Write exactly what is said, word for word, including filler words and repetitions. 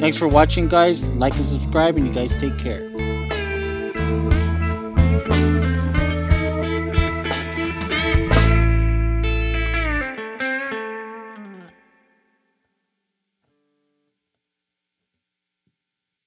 Thanks for watching, guys. Like and subscribe, and you guys take care.